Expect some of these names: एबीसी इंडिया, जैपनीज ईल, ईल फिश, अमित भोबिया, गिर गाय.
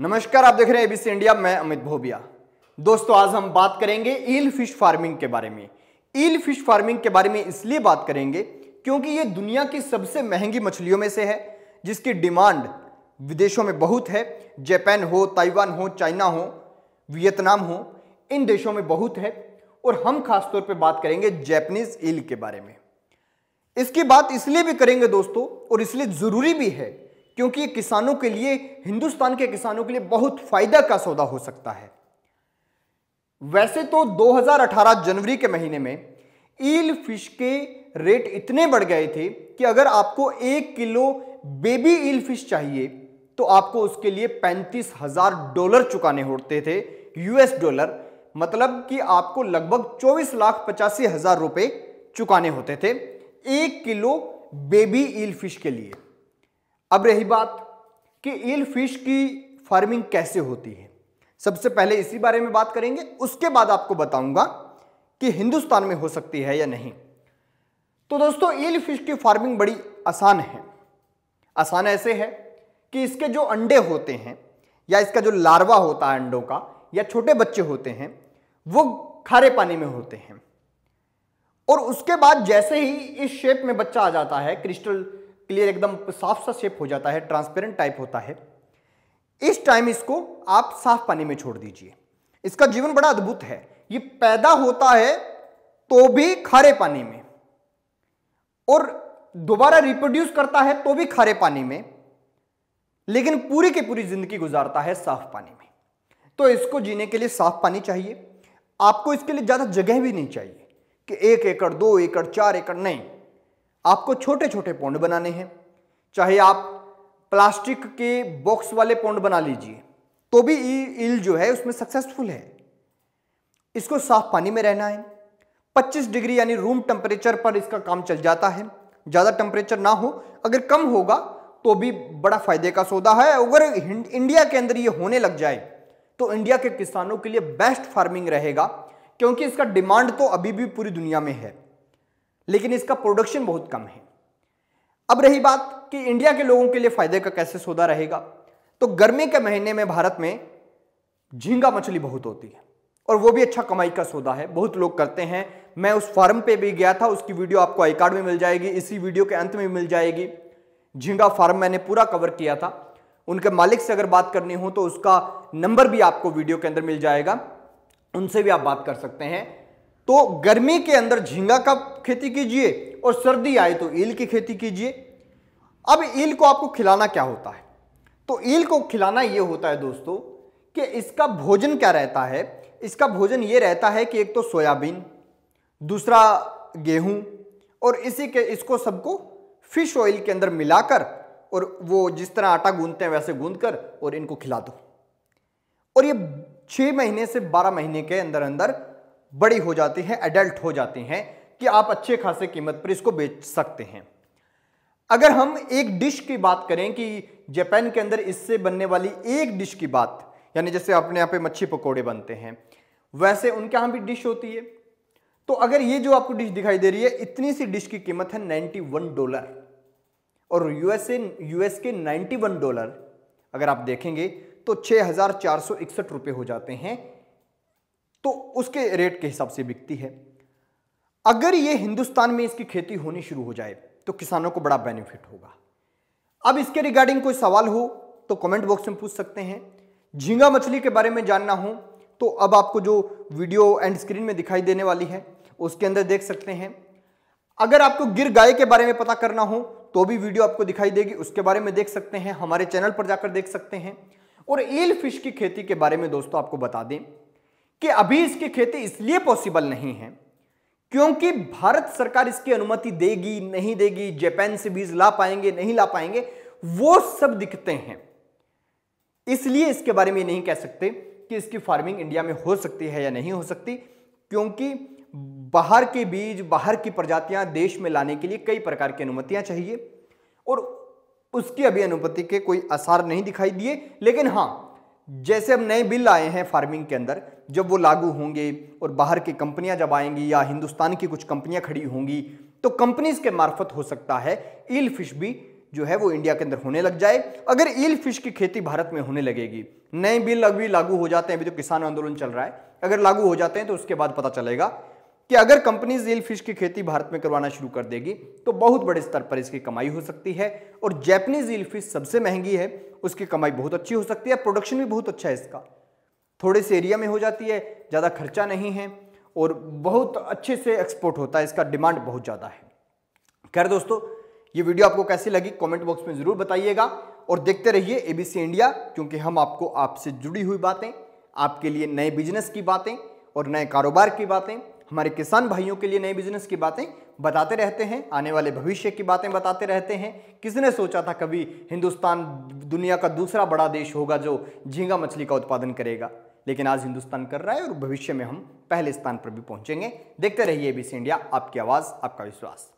नमस्कार, आप देख रहे हैं एबीसी इंडिया। मैं अमित भोबिया। दोस्तों, आज हम बात करेंगे ईल फिश फार्मिंग के बारे में। ईल फिश फार्मिंग के बारे में इसलिए बात करेंगे क्योंकि ये दुनिया की सबसे महंगी मछलियों में से है, जिसकी डिमांड विदेशों में बहुत है। जापान हो, ताइवान हो, चाइना हो, वियतनाम हो, इन देशों में बहुत है। और हम खासतौर पर बात करेंगे जैपनीज ईल के बारे में। इसकी बात इसलिए भी करेंगे दोस्तों, और इसलिए ज़रूरी भी है क्योंकि ये किसानों के लिए, हिंदुस्तान के किसानों के लिए बहुत फायदा का सौदा हो सकता है। वैसे तो 2018 जनवरी के महीने में ईल फिश के रेट इतने बढ़ गए थे कि अगर आपको 1 किलो बेबी ईल फिश चाहिए तो आपको उसके लिए $35,000 चुकाने होते थे, US डॉलर, मतलब कि आपको लगभग 24,85,000 रुपये चुकाने होते थे 1 किलो बेबी ईल फिश के लिए। अब रही बात कि ईल फिश की फार्मिंग कैसे होती है, सबसे पहले इसी बारे में बात करेंगे। उसके बाद आपको बताऊंगा कि हिंदुस्तान में हो सकती है या नहीं। तो दोस्तों, ईल फिश की फार्मिंग बड़ी आसान है। आसान ऐसे है कि इसके जो अंडे होते हैं या इसका जो लार्वा होता है अंडों का, या छोटे बच्चे होते हैं, वो खारे पानी में होते हैं। और उसके बाद जैसे ही इस शेप में बच्चा आ जाता है, क्रिस्टल क्लियर एकदम साफ सा शेप हो जाता है, ट्रांसपेरेंट टाइप होता है, इस टाइम इसको आप साफ पानी में छोड़ दीजिए। इसका जीवन बड़ा अद्भुत है। ये पैदा होता है तो भी खारे पानी में, और दोबारा रिप्रोड्यूस करता है तो भी खारे पानी में, लेकिन पूरी की पूरी जिंदगी गुजारता है साफ पानी में। तो इसको जीने के लिए साफ पानी चाहिए। आपको इसके लिए ज़्यादा जगह भी नहीं चाहिए कि 1 एकड़, 2 एकड़, 4 एकड़, नहीं। आपको छोटे छोटे पॉन्ड बनाने हैं। चाहे आप प्लास्टिक के बॉक्स वाले पॉन्ड बना लीजिए तो भी ईल जो है उसमें सक्सेसफुल है। इसको साफ पानी में रहना है। 25 डिग्री यानी रूम टेम्परेचर पर इसका काम चल जाता है। ज़्यादा टेम्परेचर ना हो, अगर कम होगा तो भी बड़ा फायदे का सौदा है। अगर इंडिया के अंदर ये होने लग जाए तो इंडिया के किसानों के लिए बेस्ट फार्मिंग रहेगा, क्योंकि इसका डिमांड तो अभी भी पूरी दुनिया में है, लेकिन इसका प्रोडक्शन बहुत कम है। अब रही बात कि इंडिया के लोगों के लिए फायदे का कैसे सौदा रहेगा, तो गर्मी के महीने में भारत में झींगा मछली बहुत होती है, और वो भी अच्छा कमाई का सौदा है, बहुत लोग करते हैं। मैं उस फार्म पे भी गया था, उसकी वीडियो आपको आई कार्ड में मिल जाएगी, इसी वीडियो के अंत में मिल जाएगी। झींगा फार्म मैंने पूरा कवर किया था। उनके मालिक से अगर बात करनी हो तो उसका नंबर भी आपको वीडियो के अंदर मिल जाएगा, उनसे भी आप बात कर सकते हैं। तो गर्मी के अंदर झींगा का खेती कीजिए, और सर्दी आए तो ईल की खेती कीजिए। अब ईल को आपको खिलाना क्या होता है, तो ईल को खिलाना ये होता है दोस्तों कि इसका भोजन क्या रहता है। इसका भोजन ये रहता है कि एक तो सोयाबीन, दूसरा गेहूं, और इसको सबको फिश ऑयल के अंदर मिलाकर, और वो जिस तरह आटा गूंथते हैं वैसे गूंथ कर, और इनको खिला दो। और ये 6 महीने से 12 महीने के अंदर अंदर बड़ी हो जाती है, एडल्ट हो जाती हैं, कि आप अच्छे खासे कीमत पर इसको बेच सकते हैं। अगर हम एक डिश की बात करें कि जापान के अंदर इससे बनने वाली एक डिश की बात, यानी जैसे अपने यहाँ पे मच्छी पकोड़े बनते हैं, वैसे उनके यहाँ भी डिश होती है। तो अगर ये जो आपको डिश दिखाई दे रही है, इतनी सी डिश की कीमत है $91, और यूएस के $91 अगर आप देखेंगे तो 6,461 रुपये हो जाते हैं। तो उसके रेट के हिसाब से बिकती है। अगर ये हिंदुस्तान में इसकी खेती होनी शुरू हो जाए तो किसानों को बड़ा बेनिफिट होगा। अब इसके रिगार्डिंग कोई सवाल हो तो कमेंट बॉक्स में पूछ सकते हैं। झींगा मछली के बारे में जानना हो तो अब आपको जो वीडियो एंड स्क्रीन में दिखाई देने वाली है उसके अंदर देख सकते हैं। अगर आपको गिर गाय के बारे में पता करना हो तो भी वीडियो आपको दिखाई देगी, उसके बारे में देख सकते हैं, हमारे चैनल पर जाकर देख सकते हैं। और ईल फिश की खेती के बारे में दोस्तों आपको बता दें कि अभी इसकी खेती इसलिए पॉसिबल नहीं है क्योंकि भारत सरकार इसकी अनुमति देगी नहीं देगी, जापान से बीज ला पाएंगे नहीं ला पाएंगे, वो सब दिखते हैं। इसलिए इसके बारे में नहीं कह सकते कि इसकी फार्मिंग इंडिया में हो सकती है या नहीं हो सकती, क्योंकि बाहर के बीज, बाहर की प्रजातियां देश में लाने के लिए कई प्रकार की अनुमतियां चाहिए, और उसकी अभी अनुमति के कोई आसार नहीं दिखाई दिए। लेकिन हाँ, जैसे अब नए बिल आए हैं फार्मिंग के अंदर, जब वो लागू होंगे और बाहर की कंपनियां जब आएंगी या हिंदुस्तान की कुछ कंपनियां खड़ी होंगी, तो कंपनीज के मार्फत हो सकता है ईल फिश भी जो है वो इंडिया के अंदर होने लग जाए अगर ईल फिश की खेती भारत में होने लगेगी। नए बिल अभी लागू हो जाते हैं, अभी तो किसान आंदोलन चल रहा है, अगर लागू हो जाते हैं तो उसके बाद पता चलेगा कि अगर कंपनीज ईल फिश की खेती भारत में करवाना शुरू कर देगी तो बहुत बड़े स्तर पर इसकी कमाई हो सकती है। और जैपनीज ईल फिश सबसे महंगी है, उसकी कमाई बहुत अच्छी हो सकती है, प्रोडक्शन भी बहुत अच्छा है इसका, थोड़े से एरिया में हो जाती है, ज़्यादा खर्चा नहीं है और बहुत अच्छे से एक्सपोर्ट होता है, इसका डिमांड बहुत ज़्यादा है। खैर दोस्तों, ये वीडियो आपको कैसी लगी कमेंट बॉक्स में ज़रूर बताइएगा और देखते रहिए एबीसी इंडिया, क्योंकि हम आपको आपसे जुड़ी हुई बातें, आपके लिए नए बिजनेस की बातें और नए कारोबार की बातें, हमारे किसान भाइयों के लिए नए बिजनेस की बातें बताते रहते हैं, आने वाले भविष्य की बातें बताते रहते हैं। किसने सोचा था कभी हिंदुस्तान दुनिया का दूसरा बड़ा देश होगा जो झींगा मछली का उत्पादन करेगा, लेकिन आज हिंदुस्तान कर रहा है और भविष्य में हम पहले स्थान पर भी पहुंचेंगे। देखते रहिए एबीसी इंडिया, आपकी आवाज़, आपका विश्वास।